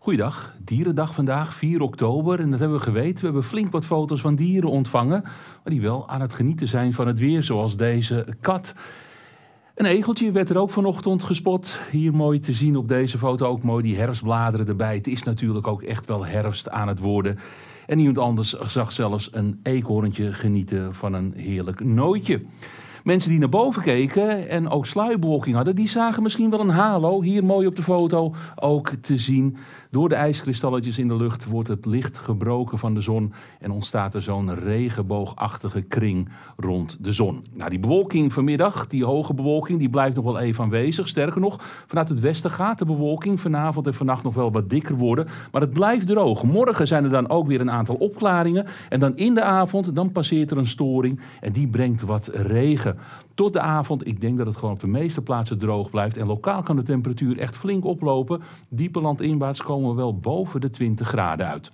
Goeiedag, Dierendag vandaag, 4 oktober. En dat hebben we geweten. We hebben flink wat foto's van dieren ontvangen, maar die wel aan het genieten zijn van het weer, zoals deze kat. Een egeltje werd er ook vanochtend gespot. Hier mooi te zien op deze foto, ook mooi die herfstbladeren erbij. Het is natuurlijk ook echt wel herfst aan het worden. En iemand anders zag zelfs een eekhoorntje genieten van een heerlijk nootje. Mensen die naar boven keken en ook sluibewolking hadden, die zagen misschien wel een halo. Hier mooi op de foto ook te zien. Door de ijskristalletjes in de lucht wordt het licht gebroken van de zon en ontstaat er zo'n regenboogachtige kring rond de zon. Nou, die bewolking vanmiddag, die hoge bewolking, die blijft nog wel even aanwezig. Sterker nog, vanuit het westen gaat de bewolking vanavond en vannacht nog wel wat dikker worden. Maar het blijft droog. Morgen zijn er dan ook weer een aantal opklaringen. En dan in de avond, dan passeert er een storing en die brengt wat regen. Tot de avond, ik denk dat het gewoon op de meeste plaatsen droog blijft. En lokaal kan de temperatuur echt flink oplopen. Dieper landinwaarts komen we wel boven de 20 graden uit.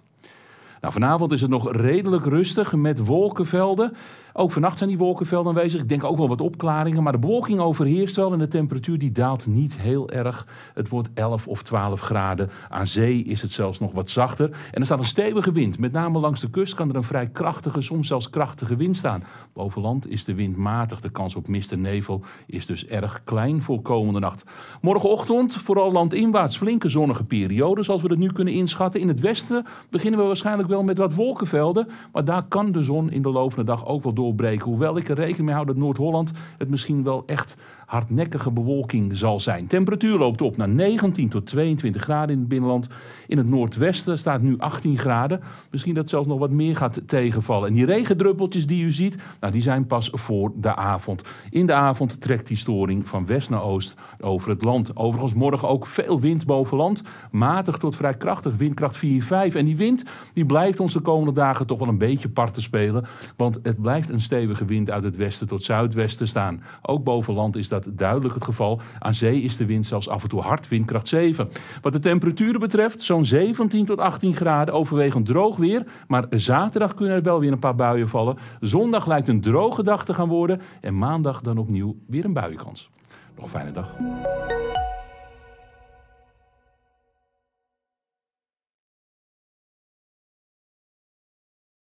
Nou, vanavond is het nog redelijk rustig met wolkenvelden. Ook vannacht zijn die wolkenvelden aanwezig. Ik denk ook wel wat opklaringen. Maar de bewolking overheerst wel en de temperatuur die daalt niet heel erg. Het wordt 11 of 12 graden. Aan zee is het zelfs nog wat zachter. En er staat een stevige wind. Met name langs de kust kan er een vrij krachtige, soms zelfs krachtige wind staan. Boven land is de wind matig. De kans op mist en nevel is dus erg klein voor komende nacht. Morgenochtend vooral landinwaarts flinke zonnige perioden, zoals we dat nu kunnen inschatten. In het westen beginnen we waarschijnlijk wel met wat wolkenvelden. Maar daar kan de zon in de loop van de dag ook wel door. Hoewel ik er rekening mee hou dat Noord-Holland het misschien wel echt hardnekkige bewolking zal zijn. Temperatuur loopt op naar 19 tot 22 graden in het binnenland. In het noordwesten staat nu 18 graden. Misschien dat zelfs nog wat meer gaat tegenvallen. En die regendruppeltjes die u ziet, nou, die zijn pas voor de avond. In de avond trekt die storing van west naar oost over het land. Overigens morgen ook veel wind boven land. Matig tot vrij krachtig, windkracht 4, 5. En die wind die blijft ons de komende dagen toch wel een beetje parten spelen. Want het blijft een stevige wind uit het westen tot zuidwesten staan. Ook boven land is dat duidelijk het geval. Aan zee is de wind zelfs af en toe hard, windkracht 7. Wat de temperaturen betreft, zo'n 17 tot 18 graden, overwegend droog weer. Maar zaterdag kunnen er wel weer een paar buien vallen. Zondag lijkt een droge dag te gaan worden. En maandag dan opnieuw weer een buienkans. Nog een fijne dag.